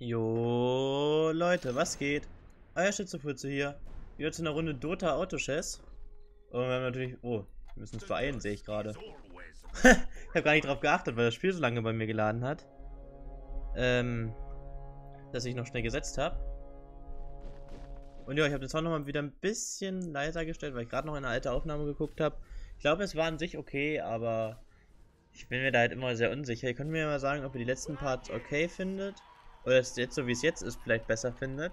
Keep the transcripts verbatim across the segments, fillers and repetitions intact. Jo, Leute, was geht? Euer Schützepurze hier. Wieder zu einer Runde Dota Auto Chess. Und wir haben natürlich... Oh, wir müssen uns beeilen, sehe ich gerade. Ich habe gar nicht drauf geachtet, weil das Spiel so lange bei mir geladen hat. Ähm... Dass ich noch schnell gesetzt habe. Und ja, ich habe den Sound nochmal wieder ein bisschen leiser gestellt, weil ich gerade noch eine alte Aufnahme geguckt habe. Ich glaube, es war an sich okay, aber... Ich bin mir da halt immer sehr unsicher. Ihr könnt mir mal sagen, ob ihr die letzten Parts okay findet. Oder es jetzt so wie es jetzt ist vielleicht besser findet.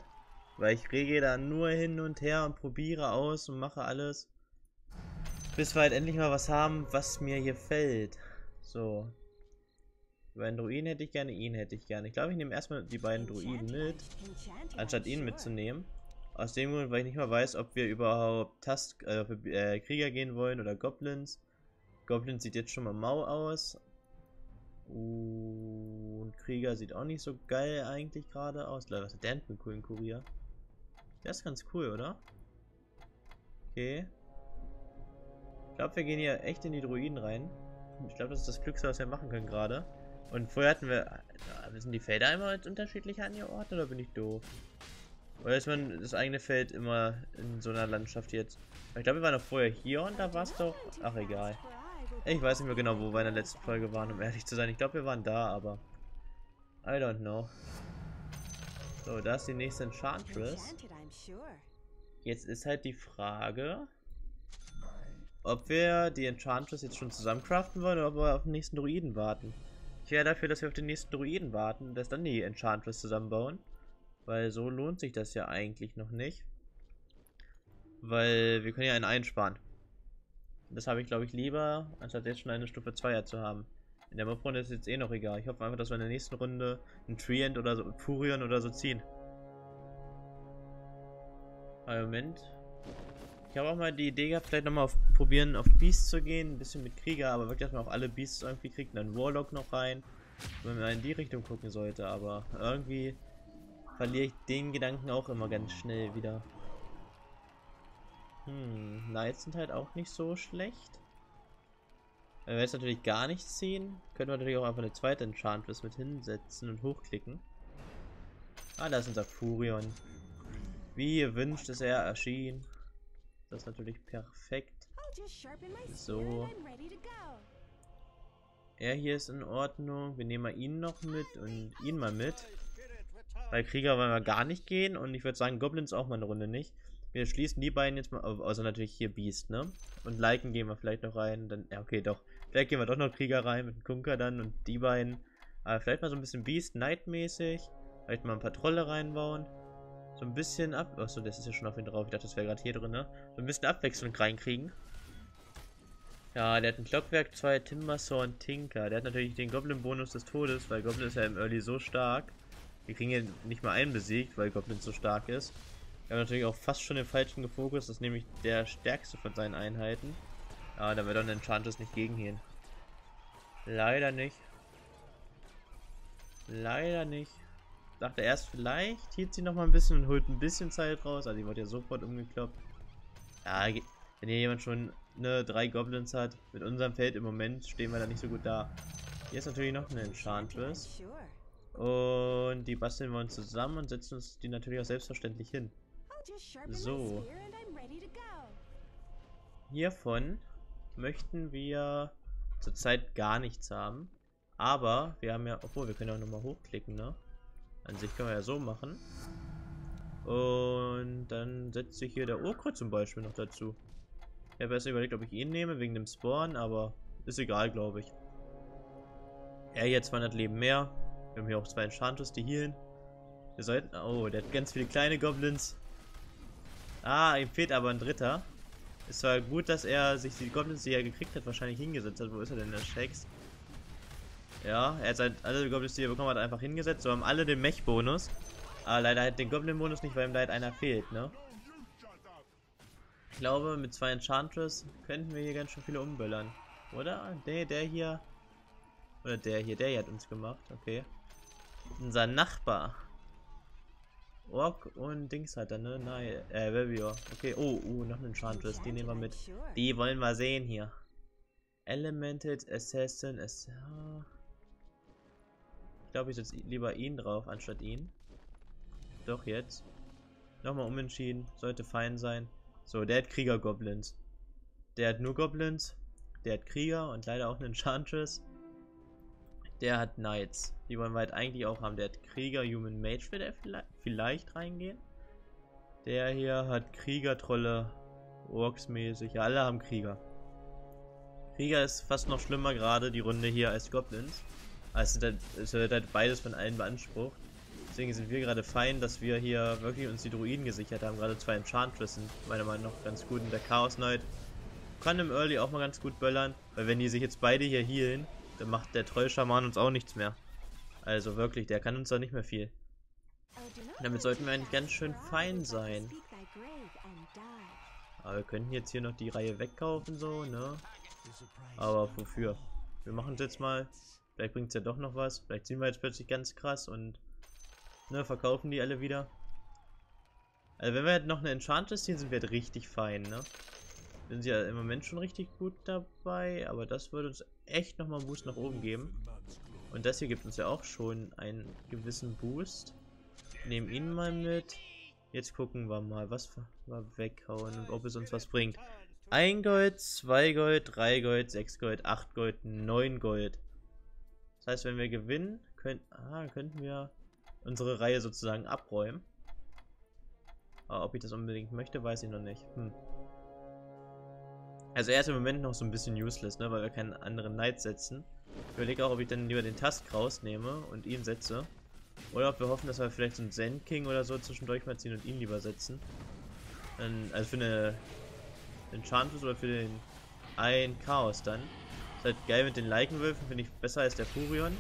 Weil ich rege da nur hin und her und probiere aus und mache alles. Bis wir halt endlich mal was haben, was mir hier fällt. So. Über einen Druiden hätte ich gerne, ihn hätte ich gerne. Ich glaube, ich nehme erstmal die beiden Druiden mit. Anstatt ihn mitzunehmen. Aus dem Grund, weil ich nicht mal weiß, ob wir überhaupt Tast äh, für, äh, Krieger gehen wollen oder Goblins. Goblin sieht jetzt schon mal mau aus. Und Krieger sieht auch nicht so geil eigentlich gerade aus. Leider, was hat der denn für einen coolen Kurier? Der ist ganz cool, oder? Okay. Ich glaube, wir gehen hier echt in die Druiden rein. Ich glaube, das ist das Glückste, was wir machen können gerade. Und vorher hatten wir... Na, sind die Felder immer jetzt unterschiedlich angeordnet oder bin ich doof? Oder ist man das eigene Feld immer in so einer Landschaft jetzt? Ich glaube, wir waren doch vorher hier und da war es doch... Ach, egal. Ich weiß nicht mehr genau, wo wir in der letzten Folge waren, um ehrlich zu sein. Ich glaube, wir waren da, aber... I don't know. So, da ist die nächste Enchantress. Jetzt ist halt die Frage, ob wir die Enchantress jetzt schon zusammen craften wollen oder ob wir auf den nächsten Druiden warten. Ich wäre dafür, dass wir auf den nächsten Druiden warten und dass dann die Enchantress zusammenbauen. Weil so lohnt sich das ja eigentlich noch nicht. Weil wir können ja einen einsparen. Das habe ich, glaube ich, lieber, anstatt jetzt schon eine Stufe zweier zu haben. In der Mob-Runde ist jetzt eh noch egal. Ich hoffe einfach, dass wir in der nächsten Runde einen Treant oder so, Furion oder so ziehen. Aber Moment. Ich habe auch mal die Idee gehabt, vielleicht nochmal probieren, auf Beasts zu gehen. Ein bisschen mit Krieger, aber wirklich, dass man auch alle Beasts irgendwie kriegt. Und dann Warlock noch rein. Wenn man in die Richtung gucken sollte, aber irgendwie verliere ich den Gedanken auch immer ganz schnell wieder. Hm, Knights sind halt auch nicht so schlecht. Wenn wir jetzt natürlich gar nichts ziehen, können wir natürlich auch einfach eine zweite Enchantress mit hinsetzen und hochklicken. Ah, da ist unser Furion. Wie ihr wünscht, ist er erschienen. Das ist natürlich perfekt. So. Er hier ist in Ordnung. Wir nehmen mal ihn noch mit und ihn mal mit. Bei Krieger wollen wir gar nicht gehen und ich würde sagen, Goblins auch mal eine Runde nicht. Wir schließen die beiden jetzt mal, außer natürlich hier Beast, ne? Und Lycan gehen wir vielleicht noch rein, dann, ja okay, doch. Vielleicht gehen wir doch noch Krieger rein mit dem Kunker dann und die beiden. Aber vielleicht mal so ein bisschen Beast, Knight-mäßig. Vielleicht mal ein paar Trolle reinbauen. So ein bisschen ab... Achso, das ist ja schon auf ihn drauf. Ich dachte, das wäre gerade hier drin, ne? So ein bisschen Abwechslung reinkriegen. Ja, der hat ein Glockwerk, zwei Timbersor und Tinker. Der hat natürlich den Goblin-Bonus des Todes, weil Goblin ist ja im Early so stark. Wir kriegen hier nicht mal einen besiegt, weil Goblin so stark ist. Wir haben natürlich auch fast schon den falschen gefokust, das ist nämlich der stärkste von seinen Einheiten. Ah, da wird dann Enchantress nicht gegengehen. Leider nicht. Leider nicht. Ich dachte erst, vielleicht hielt sie noch mal ein bisschen und holt ein bisschen Zeit raus. Also die wurde ja sofort umgekloppt. Ja, wenn hier jemand schon ne, drei Goblins hat, mit unserem Feld im Moment stehen wir da nicht so gut da. Hier ist natürlich noch eine Enchantress. Und die basteln wir uns zusammen und setzen uns die natürlich auch selbstverständlich hin. So. Hiervon möchten wir zurzeit gar nichts haben. Aber wir haben ja, obwohl wir können ja auch nochmal hochklicken, ne? An sich können wir ja so machen. Und dann setzt sich hier der Urkrut zum Beispiel noch dazu. Ich habe erst überlegt, ob ich ihn nehme wegen dem Spawn, aber ist egal, glaube ich. Er jetzt zweihundert Leben mehr. Wir haben hier auch zwei Enchantress, die healen. Wir sollten... Oh, der hat ganz viele kleine Goblins. Ah, ihm fehlt aber ein dritter. Es war gut, dass er sich die Goblins, die er gekriegt hat, wahrscheinlich hingesetzt hat. Wo ist er denn, der Shakes? Ja, er hat halt alle Goblins, die er bekommen hat, einfach hingesetzt. So haben alle den Mech-Bonus. Aber leider hat den Goblin-Bonus nicht, weil ihm da halt einer fehlt, ne? Ich glaube, mit zwei Enchantress könnten wir hier ganz schön viele umböllern. Oder? Nee, der hier... Oder der hier. Der hier hat uns gemacht. Okay. Unser Nachbar. Ork und Dings hat er, ne? Nein. Äh, Vavior. Okay. Oh, oh, noch ein Enchantress. Die nehmen wir mit. Die wollen wir sehen hier. Elemented Assassin. Assassin. Ich glaube, ich setze lieber ihn drauf, anstatt ihn. Doch jetzt. Nochmal umentschieden. Sollte fein sein. So, der hat Krieger-Goblins. Der hat nur Goblins. Der hat Krieger und leider auch einen Enchantress. Der hat Knights. Die wollen wir halt eigentlich auch haben. Der hat Krieger, Human Mage, wird er vielleicht, vielleicht reingehen. Der hier hat Krieger, Trolle, Orks mäßig. Ja, alle haben Krieger. Krieger ist fast noch schlimmer gerade die Runde hier als Goblins. Also es wird halt beides von allen beansprucht. Deswegen sind wir gerade fein, dass wir hier wirklich uns die Druiden gesichert haben. Gerade zwei Enchantress sind meiner Meinung nach ganz gut. Und der Chaos Knight kann im Early auch mal ganz gut böllern. Weil wenn die sich jetzt beide hier healen, dann macht der Trollschaman uns auch nichts mehr. Also wirklich, der kann uns doch nicht mehr viel. Damit sollten wir eigentlich ganz schön fein sein. Aber wir könnten jetzt hier noch die Reihe wegkaufen, so, ne? Aber wofür? Wir machen es jetzt mal. Vielleicht bringt es ja doch noch was. Vielleicht ziehen wir jetzt plötzlich ganz krass und ne, verkaufen die alle wieder. Also wenn wir jetzt noch eine Enchantress ziehen, sind wir halt richtig fein, ne? Sind sie ja im Moment schon richtig gut dabei, aber das würde uns echt nochmal einen Boost nach oben geben. Und das hier gibt uns ja auch schon einen gewissen Boost. Nehmen ihn mal mit. Jetzt gucken wir mal, was wir weghauen und ob es uns was bringt. ein Gold, zwei Gold, drei Gold, sechs Gold, acht Gold, neun Gold. Das heißt, wenn wir gewinnen, können, ah, könnten wir unsere Reihe sozusagen abräumen. Aber ob ich das unbedingt möchte, weiß ich noch nicht. Hm. Also er ist im Moment noch so ein bisschen useless, ne, weil wir keinen anderen Knight setzen. Ich überlege auch, ob ich dann lieber den Tusk rausnehme und ihn setze. Oder ob wir hoffen, dass wir vielleicht so einen Zen King oder so zwischendurch mal ziehen und ihn lieber setzen. Dann, also für eine Enchantress oder für den ein Chaos dann. Ist halt geil mit den Lycanwölfen, finde ich besser als der Furion.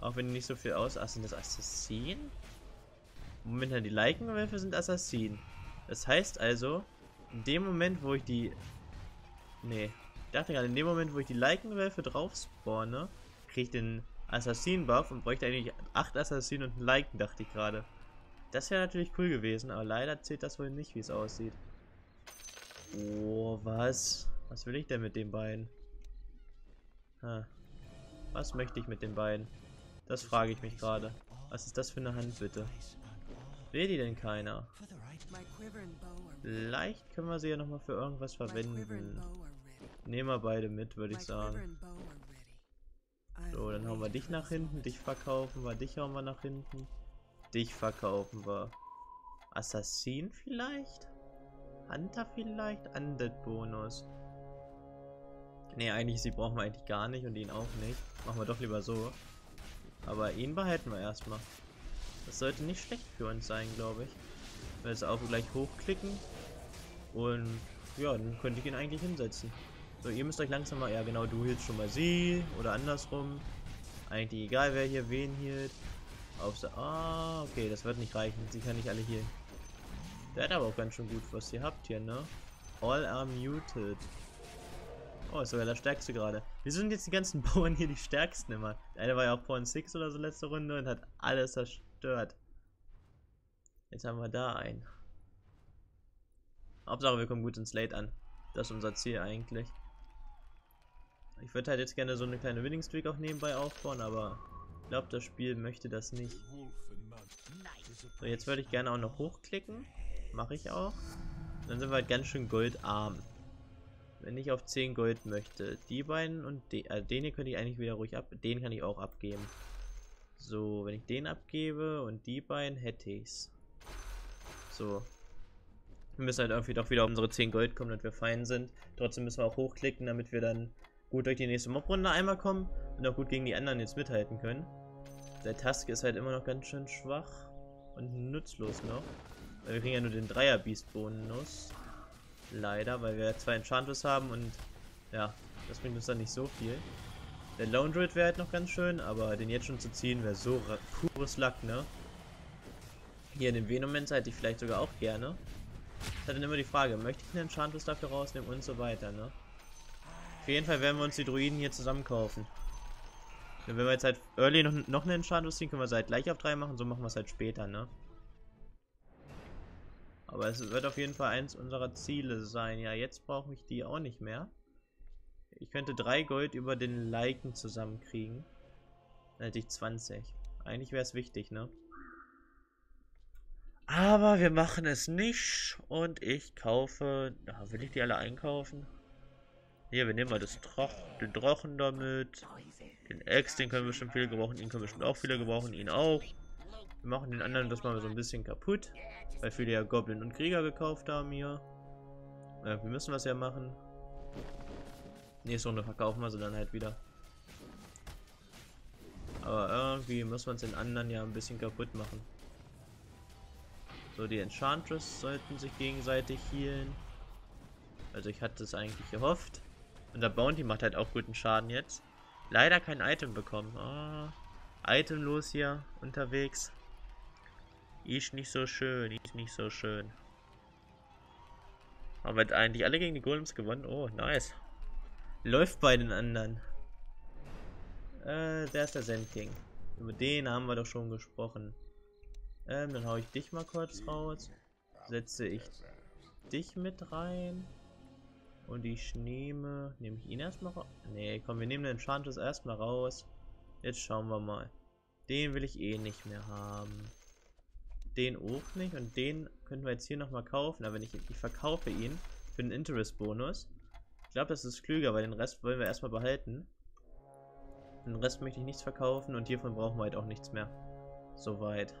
Auch wenn die nicht so viel aus... Ach, sind das Assassinen? Moment, die Lycanwölfe sind Assassinen. Das heißt also, in dem Moment, wo ich die... Nee, ich dachte gerade, in dem Moment, wo ich die Lycanwölfe drauf spawne, kriege ich den Assassinen-Buff und bräuchte eigentlich acht Assassinen und einen Lycan, dachte ich gerade. Das wäre natürlich cool gewesen, aber leider zählt das wohl nicht, wie es aussieht. Oh, was? Was will ich denn mit den beiden? Ha. Was möchte ich mit den beiden? Das frage ich mich gerade. Was ist das für eine Hand, bitte? Will die denn keiner? Vielleicht können wir sie ja nochmal für irgendwas verwenden. Nehmen wir beide mit, würde ich sagen. So, dann hauen wir dich nach hinten, dich verkaufen wir, dich hauen wir nach hinten. Dich verkaufen wir. Assassin vielleicht? Hunter vielleicht? Undead Bonus. Ne, eigentlich, sie brauchen wir eigentlich gar nicht und ihn auch nicht. Machen wir doch lieber so. Aber ihn behalten wir erstmal. Das sollte nicht schlecht für uns sein, glaube ich. Ich werde es auch gleich hochklicken. Und ja, dann könnte ich ihn eigentlich hinsetzen. So, ihr müsst euch langsam mal... Ja genau, du hielst schon mal sie. Oder andersrum. Eigentlich egal, wer hier wen hielt. Auf so... Ah, okay, das wird nicht reichen. Sie kann nicht alle hier. Der hat aber auch ganz schön gut, was ihr habt hier, ne? All are muted. Oh, ist sogar der Stärkste gerade. Wieso sind jetzt die ganzen Bauern hier die Stärksten immer? Der eine war ja auch Pawn sechs oder so letzte Runde und hat alles zerstört. Jetzt haben wir da einen. Hauptsache, wir kommen gut ins Late an. Das ist unser Ziel eigentlich. Ich würde halt jetzt gerne so eine kleine Winning Streak auch nebenbei aufbauen, aber ich glaube, das Spiel möchte das nicht. So, jetzt würde ich gerne auch noch hochklicken. Mache ich auch. Dann sind wir halt ganz schön goldarm. Wenn ich auf zehn Gold möchte. Die beiden und den, also den hier könnte ich eigentlich wieder ruhig ab. Den kann ich auch abgeben. So, wenn ich den abgebe und die beiden hätte ich's. So. Wir müssen halt irgendwie doch wieder auf unsere zehn Gold kommen, damit wir fein sind. Trotzdem müssen wir auch hochklicken, damit wir dann gut durch die nächste Mob-Runde einmal kommen und auch gut gegen die anderen jetzt mithalten können. Der Tusk ist halt immer noch ganz schön schwach und nutzlos noch. Weil wir kriegen ja nur den Dreier-Beast-Bonus. Leider, weil wir zwei Enchantress haben und ja, das bringt uns dann nicht so viel. Der Lone Druid wäre halt noch ganz schön, aber den jetzt schon zu ziehen wäre so pures Lack, ne? Hier den Venomancer hätte ich vielleicht sogar auch gerne. Das hat dann immer die Frage, möchte ich einen Enchantress dafür rausnehmen und so weiter, ne? Auf jeden Fall werden wir uns die Druiden hier zusammen kaufen. Wenn wir jetzt halt early noch, noch einen Enchantress ziehen, können wir es halt gleich auf drei machen, so machen wir es halt später, ne? Aber es wird auf jeden Fall eins unserer Ziele sein. Ja, jetzt brauche ich die auch nicht mehr. Ich könnte drei Gold über den Lycan zusammenkriegen. Dann hätte ich zwanzig. Eigentlich wäre es wichtig, ne? Aber wir machen es nicht. Und ich kaufe... Ach, will ich die alle einkaufen? Hier, wir nehmen mal das Troch, den Drochen damit. Den Ex, den können wir schon viele gebrauchen. Ihn können wir schon auch viele gebrauchen. Ihn auch. Wir machen den anderen das mal so ein bisschen kaputt. Weil viele ja Goblin und Krieger gekauft haben hier. Ja, wir müssen was ja machen. Nächste Runde verkaufen wir sie dann halt wieder. Aber irgendwie müssen wir uns den anderen ja ein bisschen kaputt machen. So, die Enchantress sollten sich gegenseitig healen. Also ich hatte es eigentlich gehofft. Und der Bounty macht halt auch guten Schaden jetzt. Leider kein Item bekommen. Oh, itemlos hier unterwegs. Ist nicht so schön, ist nicht so schön. Haben wir eigentlich alle gegen die Golems gewonnen? Oh, nice. Läuft bei den anderen. Äh, der ist der Sand King. Über den haben wir doch schon gesprochen. Ähm, dann hau ich dich mal kurz raus. Setze ich dich mit rein. Und ich nehme... Nehme ich ihn erstmal raus? Nee, komm, wir nehmen den Enchantress erstmal raus. Jetzt schauen wir mal. Den will ich eh nicht mehr haben. Den auch nicht. Und den könnten wir jetzt hier nochmal kaufen. Aber wenn ich, ich verkaufe ihn für den Interest-Bonus. Ich glaube, das ist klüger, weil den Rest wollen wir erstmal behalten. Den Rest möchte ich nichts verkaufen und hiervon brauchen wir halt auch nichts mehr. Soweit.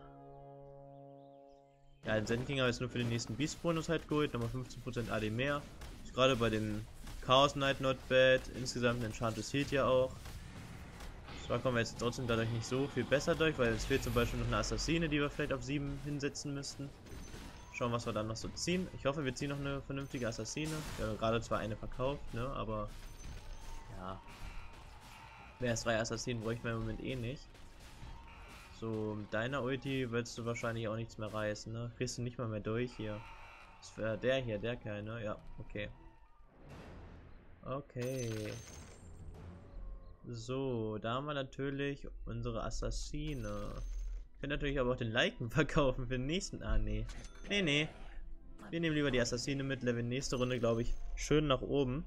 Ja, den Sendkinger ist nur für den nächsten Beast-Bonus halt geholt. Nochmal fünfzehn Prozent A D mehr. Ist gerade bei dem Chaos Knight not bad. Insgesamt Enchantress hielt ja auch. Zwar kommen wir jetzt trotzdem dadurch nicht so viel besser durch, weil es fehlt zum Beispiel noch eine Assassine, die wir vielleicht auf sieben hinsetzen müssten. Schauen, was wir dann noch so ziehen. Ich hoffe, wir ziehen noch eine vernünftige Assassine. Wir haben gerade zwar eine verkauft, ne, aber ja. Mehr als drei Assassinen bräuchte man im Moment eh nicht. So, mit deiner Ulti willst du wahrscheinlich auch nichts mehr reißen, ne? Kriegst du nicht mal mehr durch hier. Das wäre der hier, der Kerl, ne? Ja, okay. Okay. So, da haben wir natürlich unsere Assassine. Ich könnte natürlich aber auch den Lycan verkaufen für den nächsten. Ah, nee. Nee, nee. Wir nehmen lieber die Assassine mit. Level nächste Runde, glaube ich, schön nach oben.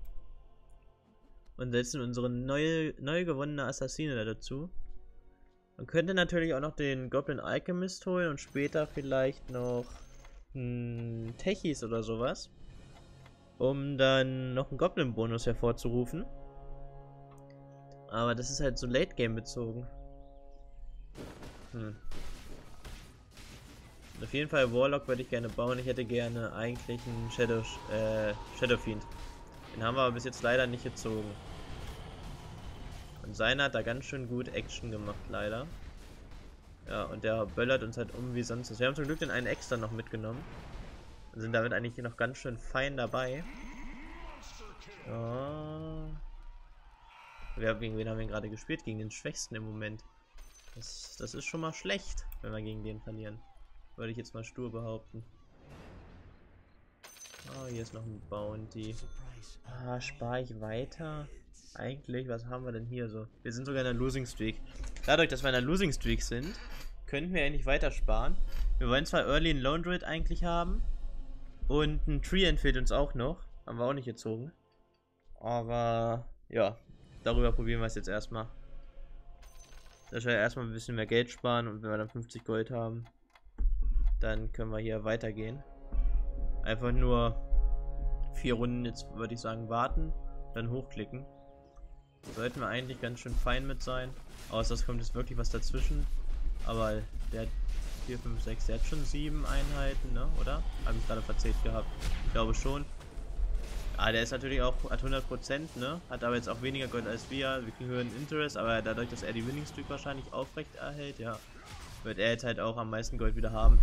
Und setzen unsere neue, neu gewonnene Assassine da dazu. Man könnte natürlich auch noch den Goblin Alchemist holen und später vielleicht noch hm, Techis oder sowas. Um dann noch einen Goblin-Bonus hervorzurufen. Aber das ist halt so Late-Game bezogen. Hm. Und auf jeden Fall Warlock würde ich gerne bauen. Ich hätte gerne eigentlich einen Shadow, äh, Shadow Fiend. Den haben wir aber bis jetzt leider nicht gezogen. Und seiner hat da ganz schön gut Action gemacht, leider. Ja, und der böllert uns halt um wie sonst was. Wir haben zum Glück den einen extra noch mitgenommen. Und sind damit eigentlich noch ganz schön fein dabei. Ja. Wir, gegen wen haben wir gerade gespielt? Gegen den Schwächsten im Moment. Das, das ist schon mal schlecht, wenn wir gegen den verlieren. Würde ich jetzt mal stur behaupten. Oh, hier ist noch ein Bounty. Ah, spare ich weiter? Eigentlich, was haben wir denn hier so? Wir sind sogar in der Losing Streak. Dadurch, dass wir in der Losing Streak sind, könnten wir eigentlich weiter sparen. Wir wollen zwar Early einen Lone Druid eigentlich haben. Und ein Treant fehlt uns auch noch. Haben wir auch nicht gezogen. Aber, ja. Darüber probieren wir es jetzt erstmal. Dass wir erstmal ein bisschen mehr Geld sparen und wenn wir dann fünfzig Gold haben, dann können wir hier weitergehen. Einfach nur vier Runden jetzt, würde ich sagen, warten, dann hochklicken. Sollten wir eigentlich ganz schön fein mit sein. Außer es kommt jetzt wirklich was dazwischen. Aber der hat vier, fünf, sechs, der hat schon sieben Einheiten, ne? Oder? Habe ich gerade verzählt gehabt. Ich glaube schon. Ah, der ist natürlich auch, hat hundert Prozent, ne? Hat aber jetzt auch weniger Gold als wir. Wir kriegen höheren Interest, aber dadurch, dass er die Winning Streak wahrscheinlich aufrecht erhält, ja, wird er jetzt halt auch am meisten Gold wieder haben.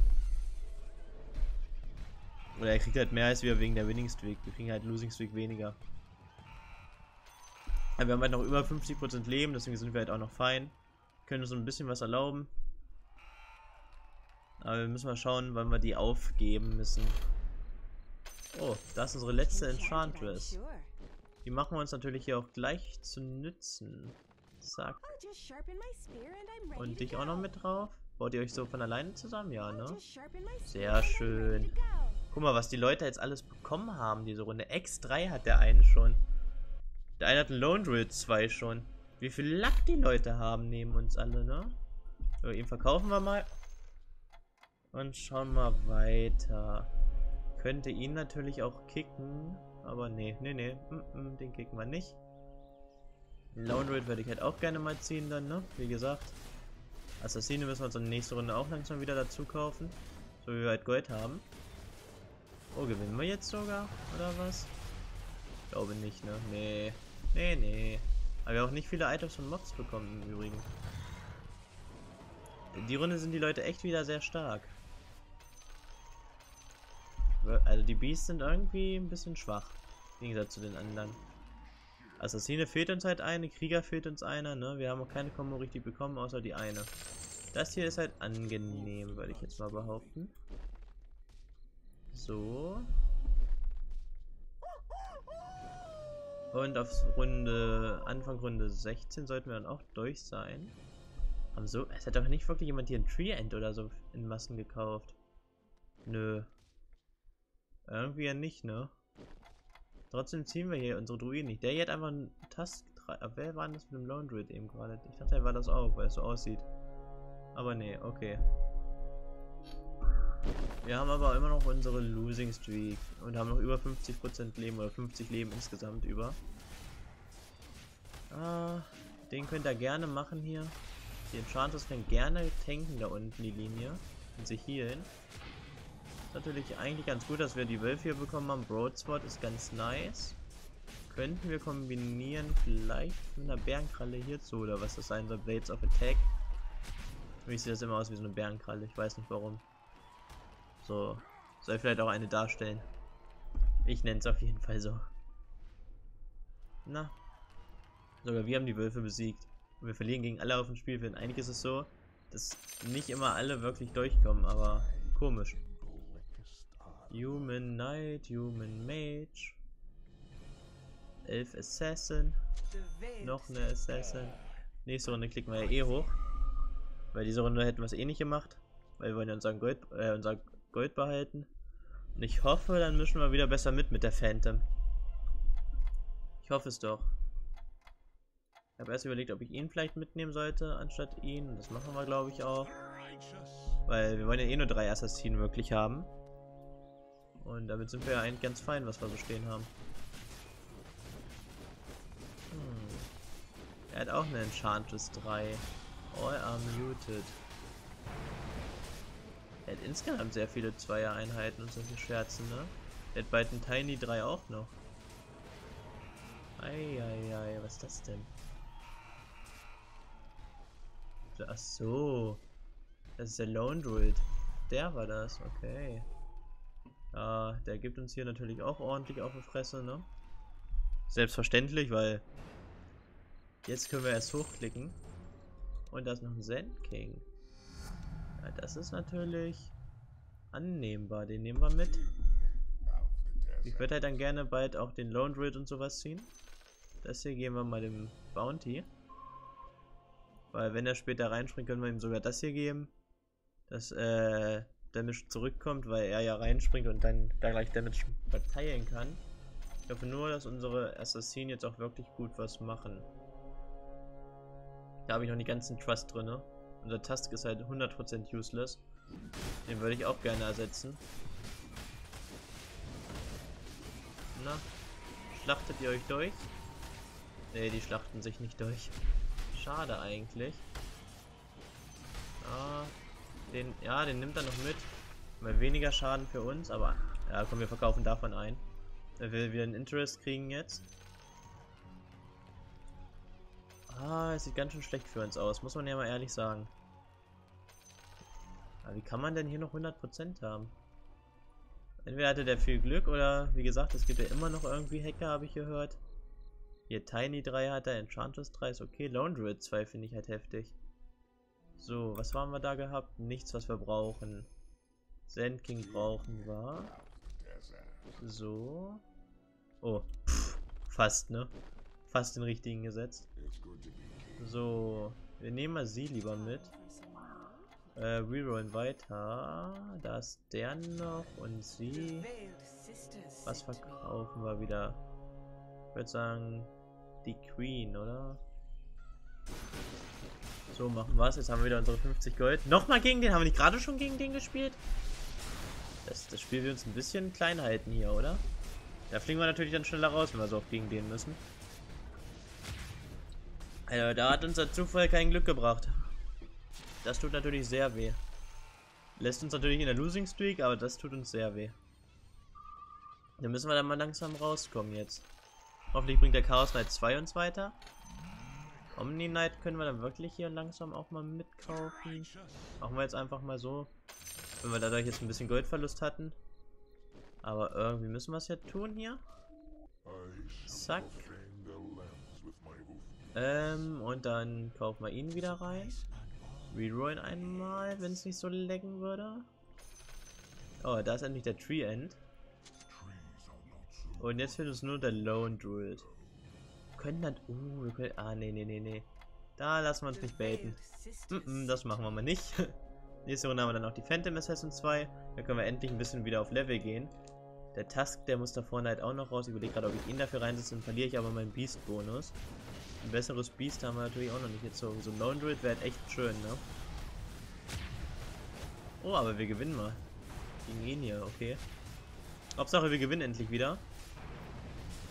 Oder er kriegt halt mehr als wir wegen der Winning Streak. Wir kriegen halt Losing Streak weniger. Aber wir haben halt noch über fünfzig Prozent Leben, deswegen sind wir halt auch noch fein. Können uns ein bisschen was erlauben. Aber wir müssen mal schauen, wann wir die aufgeben müssen. Oh, das ist unsere letzte Enchantress. Die machen wir uns natürlich hier auch gleich zu nützen. Zack. Und dich auch noch mit drauf? Baut ihr euch so von alleine zusammen? Ja, ne? Sehr schön. Guck mal, was die Leute jetzt alles bekommen haben, diese Runde. X drei hat der eine schon. Der eine hat einen Lone Druid zwei schon. Wie viel Lack die Leute haben neben uns alle, ne? So, ihn verkaufen wir mal. Und schauen mal weiter. Könnte ihn natürlich auch kicken. Aber nee, nee, nee. Mm -mm, den kicken wir nicht. Lone Raid würde ich halt auch gerne mal ziehen dann, ne? Wie gesagt. Assassine müssen wir uns in der nächsten Runde auch langsam wieder dazu kaufen. So wie wir halt Gold haben. Oh, gewinnen wir jetzt sogar? Oder was? Ich glaube nicht, ne? Nee. Nee, nee. Aber wir haben auch nicht viele Items von Mobs bekommen im Übrigen. In die Runde sind die Leute echt wieder sehr stark. Also die Beasts sind irgendwie ein bisschen schwach. Im Gegensatz zu den anderen. Assassine fehlt uns halt eine, Krieger fehlt uns einer, ne? Wir haben auch keine Kombo richtig bekommen, außer die eine. Das hier ist halt angenehm, würde ich jetzt mal behaupten. So. Und auf Runde, Anfang Runde sechzehn sollten wir dann auch durch sein. Haben so, es hat doch nicht wirklich jemand hier ein Tree End oder so in Massen gekauft. Nö. Irgendwie ja nicht, ne? Trotzdem ziehen wir hier unsere Druiden nicht. Der hier hat einfach einen Task. Wer war denn das mit dem Lone Druid eben gerade? Ich dachte, er war das auch, weil es so aussieht. Aber nee, okay. Wir haben aber immer noch unsere Losing Streak und haben noch über fünfzig Prozent Leben oder fünfzig Leben insgesamt über. Ah, den könnt ihr gerne machen hier. Die Enchanters können gerne tanken da unten die Linie und sich healen. Natürlich eigentlich ganz gut, dass wir die Wölfe hier bekommen haben. Broadsword ist ganz nice. Könnten wir kombinieren vielleicht mit einer Bärenkralle hierzu oder was das sein soll. Blades of Attack. Für mich sieht das immer aus wie so eine Bärenkralle. Ich weiß nicht warum. So. Soll vielleicht auch eine darstellen. Ich nenne es auf jeden Fall so. Na. Sogar wir haben die Wölfe besiegt. Und wir verlieren gegen alle auf dem Spielfeld. Eigentlich ist es so, dass nicht immer alle wirklich durchkommen, aber komisch. Human Knight, Human Mage, Elf Assassin, noch eine Assassin. Nächste Runde klicken wir ja eh hoch, weil diese Runde hätten wir es eh nicht gemacht, weil wir wollen ja unseren Gold, äh, unser Gold behalten. Und ich hoffe, dann mischen wir wieder besser mit mit der Phantom. Ich hoffe es doch. Ich habe erst überlegt, ob ich ihn vielleicht mitnehmen sollte, anstatt ihn. Das machen wir, glaube ich, auch, weil wir wollen ja eh nur drei Assassinen wirklich haben. Und damit sind wir ja eigentlich ganz fein, was wir so stehen haben. Hm. Er hat auch eine Enchantress drei. All are muted. Er hat insgesamt sehr viele Zweier-Einheiten und solche Scherzen, ne? Er hat bald einen Tiny drei auch noch. Eieiei, was ist das denn? Ach so. Das ist der Lone Druid. Der war das, okay. Uh, der gibt uns hier natürlich auch ordentlich auf die Fresse, ne? Selbstverständlich, weil jetzt können wir erst hochklicken. Und da ist noch ein Sand King. Ja, das ist natürlich annehmbar. Den nehmen wir mit. Ich würde halt dann gerne bald auch den Lone Druid und sowas ziehen. Das hier geben wir mal dem Bounty. Weil wenn er später reinspringt, können wir ihm sogar das hier geben. Das, äh... Damage zurückkommt, weil er ja reinspringt und dann da gleich Damage verteilen kann. Ich hoffe nur, dass unsere Assassinen jetzt auch wirklich gut was machen. Da habe ich noch die ganzen Trust drin. Ne? Unser Task ist halt hundert Prozent useless. Den würde ich auch gerne ersetzen. Na, schlachtet ihr euch durch? Ne, die schlachten sich nicht durch. Schade eigentlich. Ah. Den, ja, den nimmt er noch mit. Mal weniger Schaden für uns, aber... Ja, komm, wir verkaufen davon ein. Er will wieder einen Interest kriegen jetzt. Ah, es sieht ganz schön schlecht für uns aus. Muss man ja mal ehrlich sagen. Aber wie kann man denn hier noch hundert Prozent haben? Entweder hatte der viel Glück oder, wie gesagt, es gibt ja immer noch irgendwie Hacker, habe ich gehört. Hier Tiny drei hat er, Enchantress drei ist okay. Lone Druid zwei finde ich halt heftig. So, was haben wir da gehabt? Nichts, was wir brauchen. Sand King brauchen wir. So. Oh, pff, fast, ne? Fast den richtigen gesetzt. So, wir nehmen mal sie lieber mit. Äh, rerollen weiter. Da ist der noch und sie. Was verkaufen wir wieder? Ich würde sagen, die Queen, oder? So, machen wir es. Jetzt haben wir wieder unsere fünfzig Gold. Nochmal gegen den. Haben wir nicht gerade schon gegen den gespielt? Das, das Spiel will uns ein bisschen klein halten hier, oder? Da fliegen wir natürlich dann schneller raus, wenn wir so oft gegen den müssen. Also, da hat uns der Zufall kein Glück gebracht. Das tut natürlich sehr weh. Lässt uns natürlich in der Losing Streak, aber das tut uns sehr weh. Da müssen wir dann mal langsam rauskommen jetzt. Hoffentlich bringt der Chaos Knight zwei uns weiter. Omni Knight können wir dann wirklich hier langsam auch mal mitkaufen. Machen wir jetzt einfach mal so. Wenn wir dadurch jetzt ein bisschen Goldverlust hatten. Aber irgendwie müssen wir es ja tun hier. Zack. Ähm, und dann kaufen wir ihn wieder rein. Rerollen einmal, wenn es nicht so lecken würde. Oh, da ist endlich der Tree End. Und jetzt fehlt uns nur der Lone Druid. Wir können dann... Uh, wir können... Ah, nee, nee, nee, nee. Da lassen wir uns nicht baiten. Mm -mm, das machen wir mal nicht. Nächste Runde haben wir dann auch die Phantom Assassin zwei. Da können wir endlich ein bisschen wieder auf Level gehen. Der Tusk, der muss da vorne halt auch noch raus. Ich überlege gerade, ob ich ihn dafür reinsetze. Dann verliere ich aber meinen Beast-Bonus. Ein besseres Beast haben wir natürlich auch noch nicht gezogen. So ein Lone Druid wäre halt echt schön, ne? Oh, aber wir gewinnen mal. Gegen ihn hier, okay. Hauptsache, wir gewinnen endlich wieder.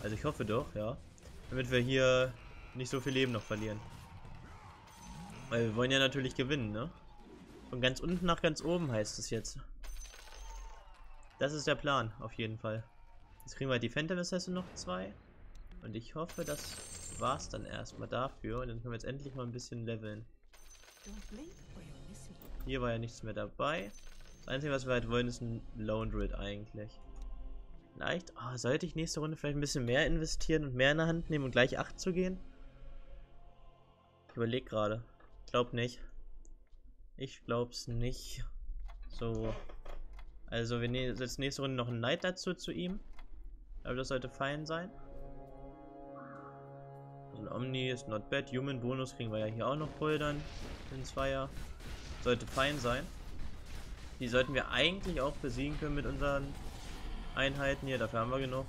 Also ich hoffe doch, ja. Damit wir hier nicht so viel Leben noch verlieren. Weil wir wollen ja natürlich gewinnen, ne? Von ganz unten nach ganz oben heißt es jetzt. Das ist der Plan, auf jeden Fall. Jetzt kriegen wir die Phantom Assassin noch zwei. Und ich hoffe, das war's dann erstmal dafür. Und dann können wir jetzt endlich mal ein bisschen leveln. Hier war ja nichts mehr dabei. Das Einzige, was wir halt wollen, ist ein Lone Druid eigentlich. Vielleicht, oh, sollte ich nächste Runde vielleicht ein bisschen mehr investieren und mehr in der Hand nehmen und gleich acht zu gehen? Ich überlege gerade. Glaub nicht. Ich glaub's nicht. So. Also, wir ne setzen nächste Runde noch einen Knight dazu zu ihm. Aber das sollte fein sein. Also, ein Omni ist not bad. Human Bonus kriegen wir ja hier auch noch voll dann. In Zweier. Sollte fein sein. Die sollten wir eigentlich auch besiegen können mit unseren Einheiten hier, dafür haben wir genug.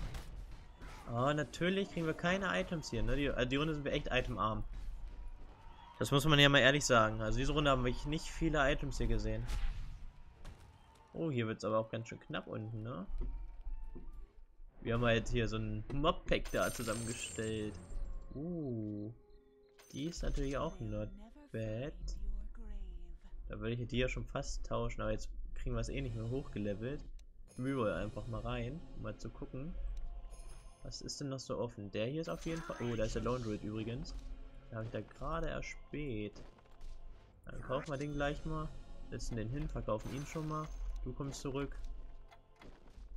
Ah, natürlich kriegen wir keine Items hier, ne? Die, also die Runde sind wir echt itemarm. Das muss man ja mal ehrlich sagen. Also diese Runde haben wir nicht viele Items hier gesehen. Oh, hier wird es aber auch ganz schön knapp unten, ne? Wir haben halt hier so ein Mob-Pack da zusammengestellt. Uh. Die ist natürlich auch not bad. Da würde ich die ja schon fast tauschen, aber jetzt kriegen wir es eh nicht mehr hochgelevelt. Reroll einfach mal rein, um mal zu gucken. Was ist denn noch so offen? Der hier ist auf jeden Fall... Oh, da ist der Lone Druid übrigens. Da habe ich da gerade erspäht. Dann kaufen wir den gleich mal. Setzen den hin, verkaufen ihn schon mal. Du kommst zurück.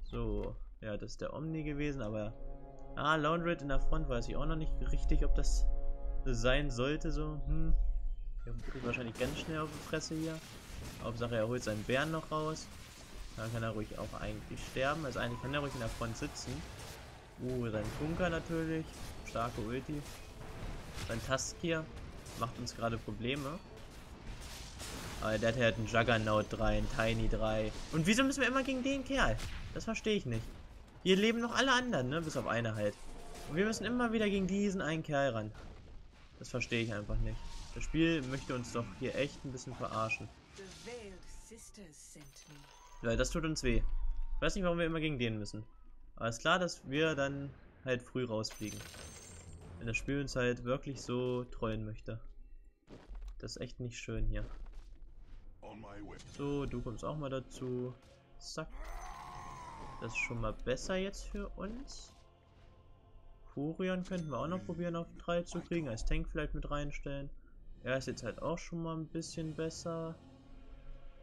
So, ja, das ist der Omni gewesen, aber... Ah, Lone Druid in der Front, weiß ich auch noch nicht richtig, ob das sein sollte, so. Hm. Der kriegt wahrscheinlich ganz schnell auf die Fresse hier. Hauptsache, er holt seinen Bären noch raus. Dann kann er ruhig auch eigentlich sterben. Also eigentlich kann er ruhig in der Front sitzen. Uh, sein Bunker natürlich. Starke Ulti. Sein Tusk hier macht uns gerade Probleme. Aber der hat halt einen Juggernaut drei, einen Tiny drei. Und wieso müssen wir immer gegen den Kerl? Das verstehe ich nicht. Hier leben noch alle anderen, ne? Bis auf eine halt. Und wir müssen immer wieder gegen diesen einen Kerl ran. Das verstehe ich einfach nicht. Das Spiel möchte uns doch hier echt ein bisschen verarschen. Weil das tut uns weh. Ich weiß nicht, warum wir immer gegen den müssen. Aber ist klar, dass wir dann halt früh rausfliegen. Wenn das Spiel uns halt wirklich so treuen möchte. Das ist echt nicht schön hier. So, du kommst auch mal dazu. Zack. Das ist schon mal besser jetzt für uns. Furion könnten wir auch noch probieren auf drei zu kriegen. Als Tank vielleicht mit reinstellen. Er ist jetzt halt auch schon mal ein bisschen besser.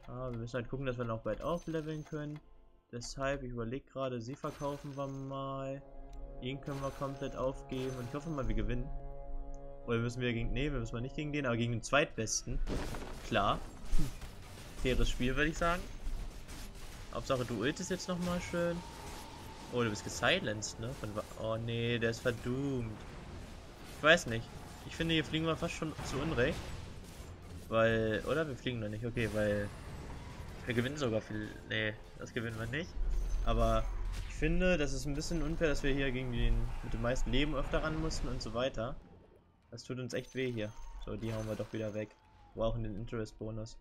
Ah, wir müssen halt gucken, dass wir noch bald aufleveln können. Deshalb, ich überlege gerade, sie verkaufen wir mal. Ihn können wir komplett aufgeben. Und ich hoffe mal, wir gewinnen. Oder müssen wir gegen... Ne, wir müssen mal nicht gegen den, aber gegen den Zweitbesten. Klar. Faires Spiel, würde ich sagen. Hauptsache, du ultest jetzt nochmal schön. Oh, du bist gesilenced, ne? Von, oh, nee, der ist verdoomt. Ich weiß nicht. Ich finde, hier fliegen wir fast schon zu Unrecht. Weil... Oder? Wir fliegen noch nicht. Okay, weil... Wir gewinnen sogar viel. Nee, das gewinnen wir nicht. Aber ich finde, das ist ein bisschen unfair, dass wir hier gegen den mit dem meisten Leben öfter ran mussten und so weiter. Das tut uns echt weh hier. So, die hauen wir doch wieder weg. brauchen den Interest-Bonus.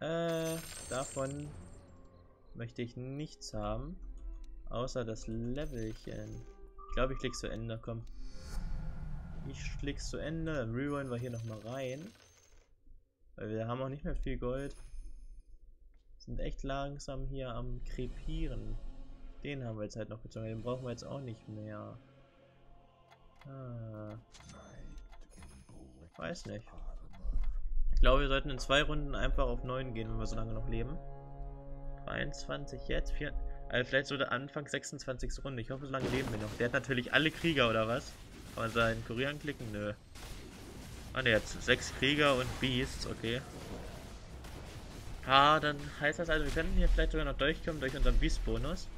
Äh, davon möchte ich nichts haben, außer das Levelchen. Ich glaube, ich klick's zu Ende, komm. Ich klick's zu Ende, dann rerollen wir hier nochmal rein. Weil wir haben auch nicht mehr viel Gold. Sind echt langsam hier am Krepieren. Den haben wir jetzt halt noch gezogen, den brauchen wir jetzt auch nicht mehr. Ah. Weiß nicht. Ich glaube, wir sollten in zwei Runden einfach auf neun gehen, wenn wir so lange noch leben. dreiundzwanzig jetzt, vier, also vielleicht so der Anfang sechsundzwanzigste Runde. Ich hoffe, so lange leben wir noch. Der hat natürlich alle Krieger, oder was? Kann man seinen Kurier anklicken? Nö. Ah, ne, jetzt sechs Krieger und Beasts, okay. Ah, dann heißt das also, wir könnten hier vielleicht sogar noch durchkommen durch unseren Beast-Bonus.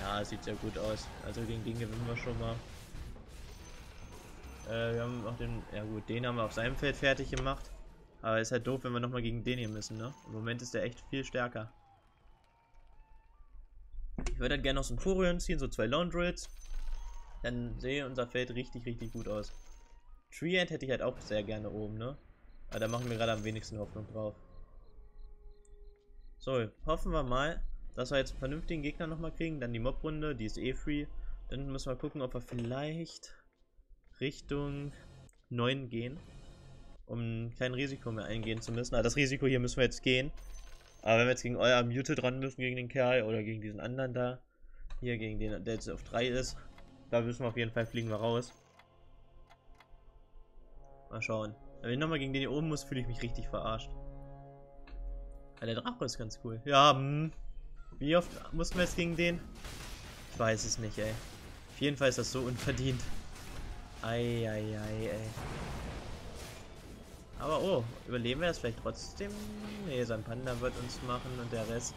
Ja, sieht sehr gut aus. Also gegen den gewinnen wir schon mal. Äh, wir haben auch den, ja gut, den haben wir auf seinem Feld fertig gemacht. Aber ist halt doof, wenn wir nochmal gegen den hier müssen, ne? Im Moment ist der echt viel stärker. Ich würde halt gerne noch so einen Furion ziehen, so zwei Laundrils. Dann sehe unser Feld richtig, richtig gut aus. Triad hätte ich halt auch sehr gerne oben, ne? Aber da machen wir gerade am wenigsten Hoffnung drauf. So, hoffen wir mal, dass wir jetzt einen vernünftigen Gegner nochmal kriegen. Dann die Mob-Runde, die ist eh free. Dann müssen wir gucken, ob wir vielleicht Richtung neun gehen. Um kein Risiko mehr eingehen zu müssen. Aber das Risiko hier müssen wir jetzt gehen. Aber wenn wir jetzt gegen euer Muted ran müssen, gegen den Kerl oder gegen diesen anderen da, hier gegen den, der jetzt auf drei ist, da müssen wir auf jeden Fall, fliegen wir raus. Mal schauen. Wenn ich nochmal gegen den hier oben muss, fühle ich mich richtig verarscht. Aber der Drache ist ganz cool. Ja, mh. Wie oft mussten wir jetzt gegen den? Ich weiß es nicht, ey. Auf jeden Fall ist das so unverdient. Ei, ei, ei, ey. Aber oh, überleben wir das vielleicht trotzdem? Ne, sein Panda wird uns machen und der Rest,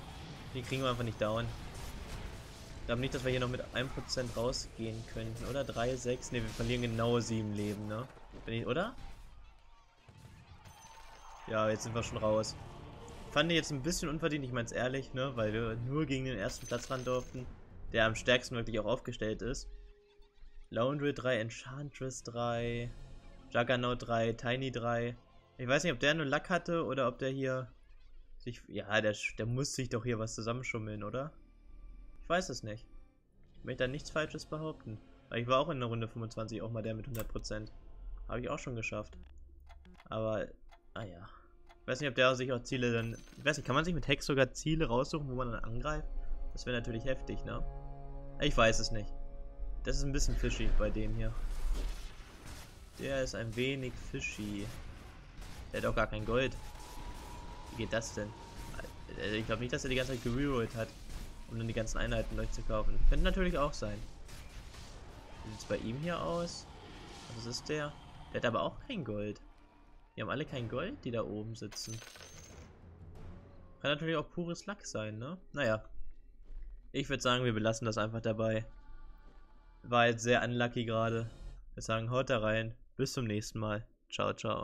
die kriegen wir einfach nicht down. Ich glaube nicht, dass wir hier noch mit einem Prozent rausgehen könnten, oder? drei, sechs, ne, wir verlieren genau sieben Leben, ne? Bin ich, oder? Ja, jetzt sind wir schon raus. Fand ich jetzt ein bisschen unverdient, ich meine es ehrlich, ne? Weil wir nur gegen den ersten Platz ran durften, der am stärksten wirklich auch aufgestellt ist. Laundry drei, Enchantress drei, Juggernaut drei, Tiny drei. Ich weiß nicht, ob der nur Lack hatte oder ob der hier sich... Ja, der, der muss sich doch hier was zusammenschummeln, oder? Ich weiß es nicht. Ich möchte da nichts Falsches behaupten. Weil ich war auch in der Runde fünfundzwanzig auch mal der mit hundert Prozent. Habe ich auch schon geschafft. Aber, ah ja. Ich weiß nicht, ob der sich auch Ziele dann... Ich weiß nicht, kann man sich mit Hex sogar Ziele raussuchen, wo man dann angreift? Das wäre natürlich heftig, ne? Ich weiß es nicht. Das ist ein bisschen fishy bei dem hier. Der ist ein wenig fishy. Der hat auch gar kein Gold. Wie geht das denn? Ich glaube nicht, dass er die ganze Zeit gererollt hat, um dann die ganzen Einheiten durchzukaufen. Könnte natürlich auch sein. Wie sieht es bei ihm hier aus? Was ist der? Der hat aber auch kein Gold. Die haben alle kein Gold, die da oben sitzen. Kann natürlich auch pures Lack sein, ne? Naja. Ich würde sagen, wir belassen das einfach dabei. War jetzt sehr unlucky gerade. Wir sagen, haut da rein. Bis zum nächsten Mal. Ciao, ciao.